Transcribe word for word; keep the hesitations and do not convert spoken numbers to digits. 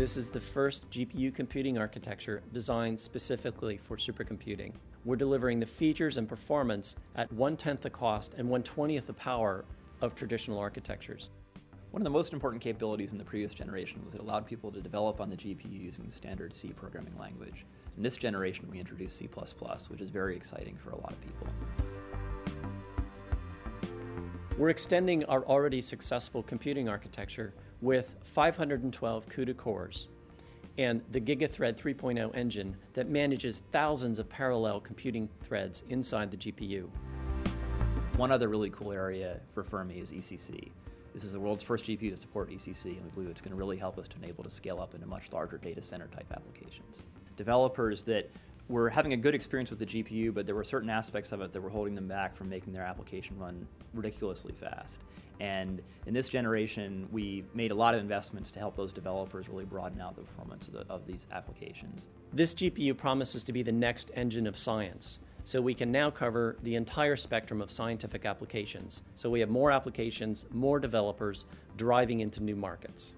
This is the first G P U computing architecture designed specifically for supercomputing. We're delivering the features and performance at one-tenth the cost and one-twentieth the power of traditional architectures. One of the most important capabilities in the previous generation was it allowed people to develop on the G P U using standard C programming language. In this generation, we introduced C plus plus, which is very exciting for a lot of people. We're extending our already successful computing architecture with five hundred twelve CUDA cores and the GigaThread three point oh engine that manages thousands of parallel computing threads inside the G P U. One other really cool area for Fermi is E C C. This is the world's first G P U to support E C C, and we believe it's going to really help us to enable to scale up into much larger data center type applications. Developers that were having a good experience with the G P U, but there were certain aspects of it that were holding them back from making their application run ridiculously fast. And in this generation, we made a lot of investments to help those developers really broaden out the performance of, the, of these applications. This G P U promises to be the next engine of science. So we can now cover the entire spectrum of scientific applications. So we have more applications, more developers driving into new markets.